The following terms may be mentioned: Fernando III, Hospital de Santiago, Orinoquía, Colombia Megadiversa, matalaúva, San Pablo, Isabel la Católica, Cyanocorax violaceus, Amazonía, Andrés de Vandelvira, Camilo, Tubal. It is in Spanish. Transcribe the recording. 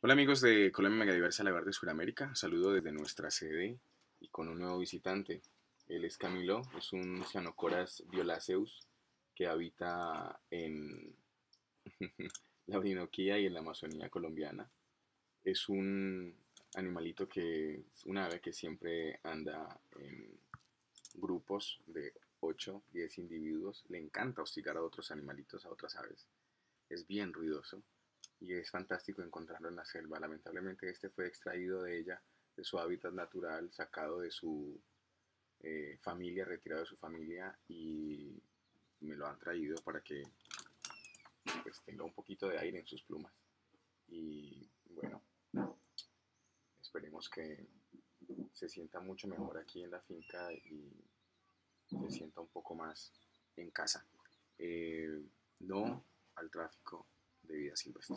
Hola amigos de Colombia Megadiversa, la de Sudamérica. Saludo desde nuestra sede y con un nuevo visitante. Él es Camilo, es un Cyanocorax violaceus que habita en la Orinoquía y en la Amazonía colombiana. Es un animalito que es una ave que siempre anda en grupos de 8, 10 individuos. Le encanta hostigar a otros animalitos, a otras aves. Es bien ruidoso. Y es fantástico encontrarlo en la selva. Lamentablemente este fue extraído de ella, de su hábitat natural, sacado de su familia, retirado de su familia, y me lo han traído para que pues tenga un poquito de aire en sus plumas. Y bueno, esperemos que se sienta mucho mejor aquí en la finca y se sienta un poco más en casa. No al tráfico de vida silvestre.